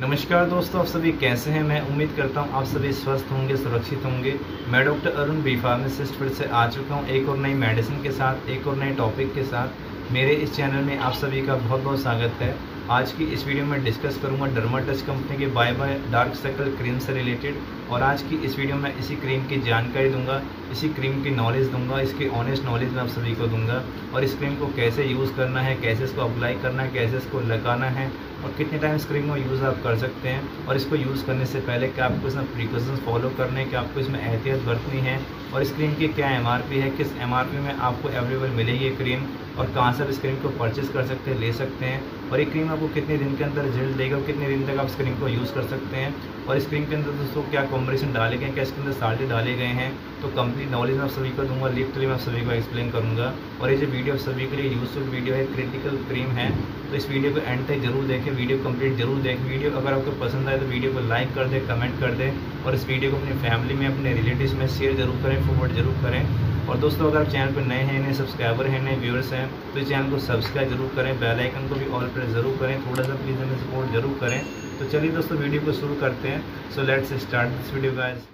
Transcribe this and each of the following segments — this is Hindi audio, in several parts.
नमस्कार दोस्तों, आप सभी कैसे हैं। मैं उम्मीद करता हूं आप सभी स्वस्थ होंगे, सुरक्षित होंगे। मैं डॉक्टर अरुण बी फार्मासिस्ट फिर से आ चुका हूं एक और नई मेडिसिन के साथ, एक और नए टॉपिक के साथ। मेरे इस चैनल में आप सभी का बहुत बहुत स्वागत है। आज की इस वीडियो में डिस्कस करूंगा डर्माटच कंपनी के bye bye dark circle cream से रिलेटेड। और आज की इस वीडियो में इसी क्रीम की जानकारी दूंगा, इसी क्रीम की नॉलेज दूंगा, इसकी ऑनेस्ट नॉलेज मैं आप सभी को दूंगा। और इस क्रीम को कैसे यूज़ करना है, कैसे इसको अप्लाई करना है, कैसे इसको लगाना है और कितने टाइम इस क्रीम को यूज़ आप कर सकते हैं। और इसको यूज़ करने से पहले क्या आपको इसमें प्रिकॉशंस फॉलो करने हैं, क्या आपको इसमें एहतियात बरतनी है, और इस क्रीम की क्या MRP है, किस MRP में आपको अवेलेबल मिलेगी ये क्रीम, और कहाँ से आप इस क्रीम को परचेज़ कर सकते हैं, ले सकते हैं, और ये क्रीम आपको कितने दिन के अंदर रिजल्ट देगा, कितने दिन तक आप इस क्रीम को यूज़ कर सकते हैं, और इस क्रीम के अंदर दोस्तों क्या कॉम्बिनेशन डाले गए हैं, क्या इसके अंदर साल्ट डाले गए हैं। तो कंप्लीट नॉलेज आप सभी को दूंगा, लिप क्रीम आप सभी को एक्सप्लेन करूँगा। और ये जो वीडियो आप सभी के लिए यूजफुल वीडियो है, क्रिटिकल क्रीम है, तो इस वीडियो को एंड तक जरूर देखें, वीडियो कंप्लीट जरूर देखें। वीडियो अगर आपको पसंद आए तो वीडियो को लाइक कर दें, कमेंट कर दें, और इस वीडियो को अपनी फैमिली में, अपने रिलेटिव्स में शेयर जरूर करें, फॉरवर्ड जरूर करें। और दोस्तों अगर आप चैनल पर नए हैं, नए सब्सक्राइबर हैं, नए व्यूअर्स हैं, तो इस चैनल को सब्सक्राइब जरूर करें, बेल आइकन को भी ऑल प्रेस जरूर करें, थोड़ा सा प्लीज़ हमें सपोर्ट जरूर करें। तो चलिए दोस्तों वीडियो को शुरू करते हैं। So let's start this video guys.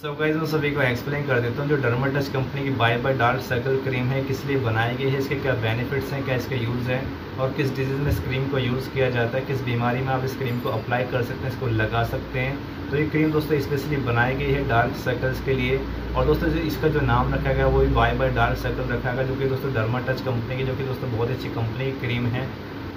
So guys मैं सभी को एक्सप्लेन कर देता हूँ जो डर्माटच कंपनी की bye bye dark circle cream है, किस लिए बनाई गई है, इसके क्या बेनिफिट्स हैं, क्या इसका यूज़ है, और किस डिजीज़ में इस क्रीम को यूज़ किया जाता है, किस बीमारी में आप इस क्रीम को अप्लाई कर सकते हैं, इसको लगा सकते हैं। तो ये क्रीम दोस्तों स्पेशली बनाई गई है डार्क सर्कल्स के लिए। और दोस्तों इसका जो नाम रखा गया वो भी बाय बाय डार्क सर्कल रखा गया, जो कि दोस्तों डर्माटच कंपनी की, जो कि दोस्तों बहुत अच्छी कंपनी की क्रीम है।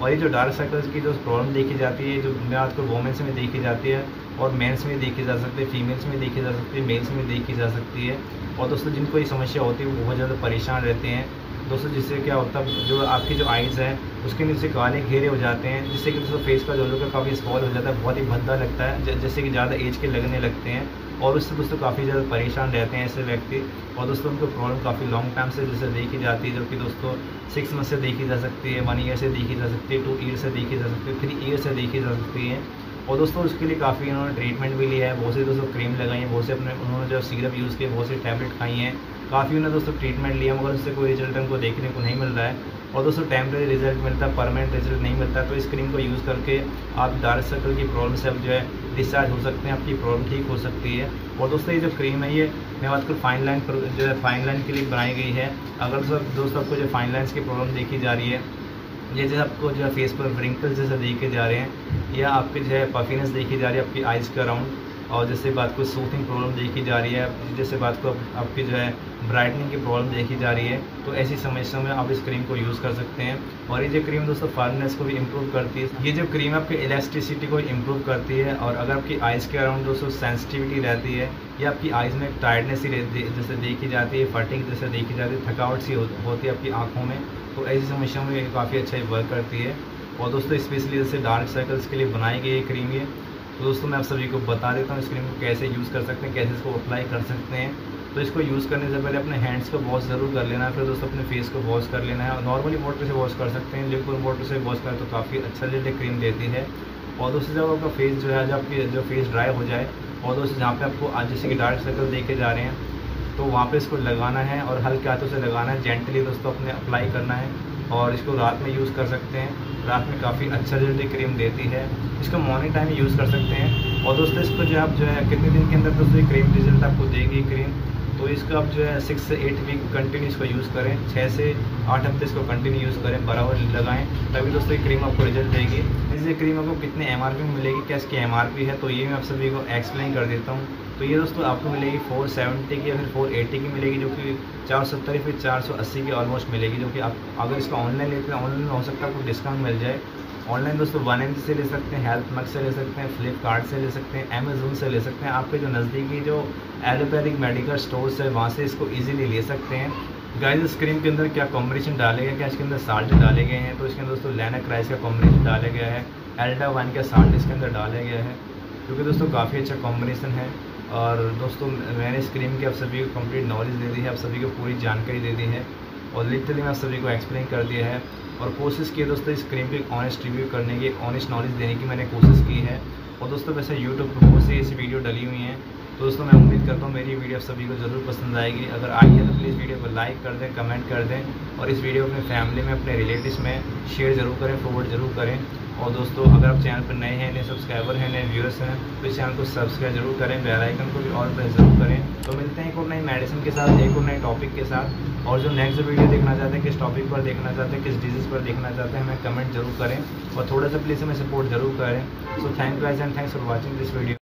और ये जो डार्क सर्कल्स की जो प्रॉब्लम देखी जाती है, जो आजकल वोमेंस में देखी जाती है, और मेंस में देखी जा सकती है, फीमेल्स में देखी जा सकती है, मेल्स में देखी जा सकती है। और दोस्तों जिनको ये समस्या होती है वो बहुत ज़्यादा परेशान रहते हैं दोस्तों, जिससे क्या होता है जो आपकी जो आइज़ है उसके नीचे काले घेरे हो जाते हैं, जिससे कि दोस्तों फेस का जो लुक है काफ़ी स्पॉल हो जाता है, बहुत ही भद्दा लगता है, जैसे कि ज़्यादा एज के लगने लगते हैं। और उससे दोस्तों काफ़ी ज़्यादा परेशान रहते हैं ऐसे व्यक्ति। और दोस्तों उनको प्रॉब्लम काफ़ी लॉन्ग टाइम से जैसे देखी जाती है, जो कि दोस्तों 6 मंथ से देखी जा सकती है, 1 ईयर से देखी जा सकती है, 2 ईयर से देखी जा सकती है, 3 ईयर से देखी जा सकती है। और दोस्तों उसके लिए काफ़ी इन्होंने ट्रीटमेंट भी लिया है, बहुत से दोस्तों क्रीम लगाई है, बहुत से अपने उन्होंने जो सीरप यूज़ किए, बहुत से टैबलेट खाई हैं, काफ़ी उन्होंने दोस्तों ट्रीटमेंट लिया, मगर उससे कोई रिजल्ट उनको देखने को नहीं मिल रहा है। और दोस्तों टेम्प्रेरी रिजल्ट मिलता है, परमानेंट रिजल्ट नहीं मिलता। तो इस क्रीम को यूज़ करके आप डार्क सर्कल की प्रॉब्लम से आप जो है डिस्चार्ज हो सकते हैं, आपकी प्रॉब्लम ठीक हो सकती है। और दोस्तों ये जो क्रीम है ये मैं आजकल फाइन लाइन जो है फाइन लाइन के लिए बनाई गई है। अगर दोस्तों आपको जो फाइन लाइन्स की प्रॉब्लम देखी जा रही है, जैसे आपको जो है फेस पर व्रिंकल्स जैसे देखे जा रहे हैं, या आपके जो है पफीनेस देखी जा रही है आपकी आइज़ के अराउंड, और जैसे बात को सूथिंग प्रॉब्लम देखी जा रही है, जैसे बात को आपकी जो है ब्राइटनिंग की प्रॉब्लम देखी जा रही है, तो ऐसी समस्याओं में आप इस क्रीम को यूज़ कर सकते हैं। और ये जो क्रीम दोस्तों फार्मनेस को भी इम्प्रूव करती है, ये जो क्रीम आपकी इलास्टिसिटी को इम्प्रूव करती है। और अगर आपकी आइज़ के अराउंड दोस्तों सेंसिटिविटी रहती है, या आपकी आइज़ में टायर्डनेस जैसे देखी जाती है, फटिंग जैसे देखी जाती है, थकावट सी होती है आपकी आँखों में, तो ऐसी समस्याओं में काफ़ी अच्छा वर्क करती है। और दोस्तों स्पेशली जैसे डार्क सर्कल्स के लिए बनाई गई ये क्रीम है। तो दोस्तों मैं आप सभी को बता देता हूँ इस क्रीम को कैसे यूज़ कर सकते हैं, कैसे इसको अप्लाई कर सकते हैं। तो इसको यूज़ करने से पहले अपने हैंड्स को वॉश ज़रूर कर लेना है, फिर दोस्तों अपने फेस को वॉश कर लेना है। नॉर्मली वाटर से वॉश कर सकते हैं, लिक्विड वाटर से वॉश करें तो काफ़ी अच्छा रिजल्ट क्रीम देती है। और दोस्तों जब आपका फेस जो है, जब आपकी जो फेस ड्राई हो जाए, और दोस्तों जहाँ पे आपको आज जैसे कि डार्क सर्कल देखे जा रहे हैं, तो वहाँ पर इसको लगाना है और हल्के हाथों से लगाना है, जेंटली दोस्तों अपने अप्लाई करना है। और इसको रात में यूज़ कर सकते हैं, रात में काफ़ी अच्छा रिजल्ट क्रीम देती है। इसको मॉर्निंग टाइम यूज़ कर सकते हैं। और दोस्तों इसको जो आप जो है कितने दिन के अंदर दोस्तों क्रीम रिजल्ट आपको देगी क्रीम, तो इसको आप जो है 6 से 8 वीक कंटिन्यू इसको यूज़ करें, 6 से 8 हफ्ते इसको कंटिन्यू यूज़ करें, बराबर लगाएं, तभी दोस्तों ये क्रीम आपको रिजल्ट देगी। इसलिए क्रीम आपको कितने MRP में मिलेगी, क्या इसकी MRP है, तो ये मैं आप सभी को एक्सप्लेन कर देता हूँ। तो ये दोस्तों आपको मिलेगी 470 की या फिर 480 की मिलेगी, जो कि 470 या फिर 480 की ऑलमोस्ट मिलेगी, जो कि आप अगर इसको ऑनलाइन लेते हैं, ऑनलाइन हो सकता है आपको डिस्काउंट मिल जाए। ऑनलाइन दोस्तों 1mg से ले सकते हैं, हेल्थ मार्क से ले सकते हैं, फ्लिपकार्ट से ले सकते हैं, अमेजोन से ले सकते हैं, आपके जो नज़दीकी जो एलोपैथिक मेडिकल स्टोर्स है वहाँ से इसको इजीली ले सकते हैं। गाइस इस क्रीम के अंदर क्या कॉम्बिनेशन डाले गए, क्या इसके अंदर साल्ट डाले गए हैं, तो इसके अंदर दोस्तों लैनक्राइज का कॉम्बिनेशन डाला गया है, एल्टा 1 का साल्ट इसके अंदर डाला गया है, जो कि दोस्तों काफ़ी अच्छा कॉम्बिनेशन है। और दोस्तों मैंने इस क्रीम की आप सभी को कंप्लीट नॉलेज दे दी है, आप सभी को पूरी जानकारी दे दी है, और लिटरली मैं आप सभी को एक्सप्लेन कर दिया है। और कोशिश की है दोस्तों इस क्रीम की ऑनेस्ट रिव्यू करने की, ऑनेस्ट नॉलेज देने की मैंने कोशिश की है। और दोस्तों वैसे यूट्यूब पर बहुत सी ऐसी वीडियो डली हुई हैं, तो दोस्तों मैं उम्मीद करता हूँ मेरी वीडियो आप सभी को ज़रूर पसंद आएगी। अगर आई है तो प्लीज़ वीडियो को लाइक कर दें, कमेंट कर दें, और इस वीडियो अपने फैमिली में, अपने रिलेटिव्स में शेयर ज़रूर करें, फॉरवर्ड ज़रूर करें। और दोस्तों अगर आप चैनल पर नए हैं, नए सब्सक्राइबर हैं, नए व्यूअर्स हैं तो इस चैनल को सब्सक्राइब जरूर करें, बेल आइकन को भी और प्रेस जरूर करें। तो मिलते हैं एक और नई मेडिसिन के साथ, एक और नए टॉपिक के साथ। और जो नेक्स्ट वीडियो देखना चाहते हैं, किस टॉपिक पर देखना चाहते हैं, किस डिजीज़ पर देखना चाहते हैं, हमें कमेंट जरूर करें और थोड़ा सा प्लीज़ हमें सपोर्ट जरूर करें। So thank you guys and thanks for watching this video.